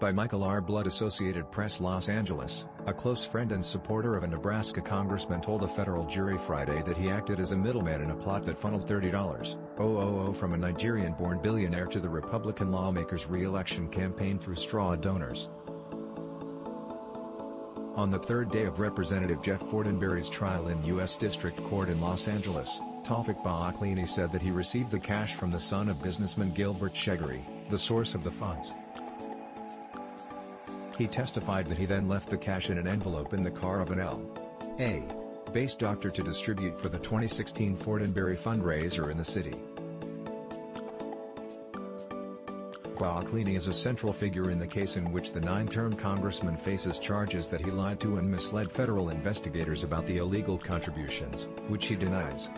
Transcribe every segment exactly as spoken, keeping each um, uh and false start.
by Michael R. Blood, Associated Press, Los Angeles. A close friend and supporter of a Nebraska congressman told a federal jury Friday that he acted as a middleman in a plot that funneled thirty thousand dollars from a Nigerian-born billionaire to the Republican lawmaker's re-election campaign through straw donors. On the third day of Representative Jeff Fortenberry's trial in U S District Court in Los Angeles, Toufic Baaklini said that he received the cash from the son of businessman Gilbert Chagoury, the source of the funds. He testified that he then left the cash in an envelope in the car of an L A-based doctor to distribute for the twenty sixteen Fortenberry fundraiser in the city. Baaklini is a central figure in the case in which the nine-term congressman faces charges that he lied to and misled federal investigators about the illegal contributions, which he denies.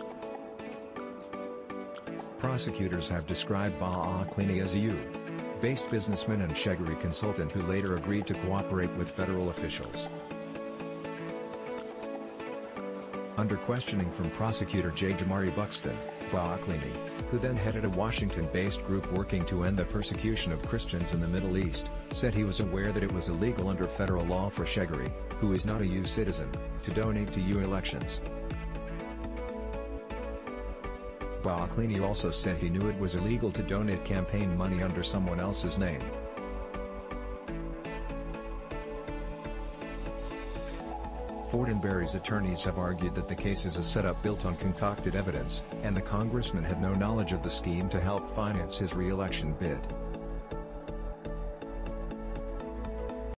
Prosecutors have described Baaklini as a U S based businessman and Chagoury consultant who later agreed to cooperate with federal officials. Under questioning from prosecutor J. Jamari Buxton, Baaklini, who then headed a Washington-based group working to end the persecution of Christians in the Middle East, said he was aware that it was illegal under federal law for Chagoury, who is not a U S citizen, to donate to U S elections. Baaklini also said he knew it was illegal to donate campaign money under someone else's name. Fortenberry's attorneys have argued that the case is a setup built on concocted evidence, and the congressman had no knowledge of the scheme to help finance his re-election bid.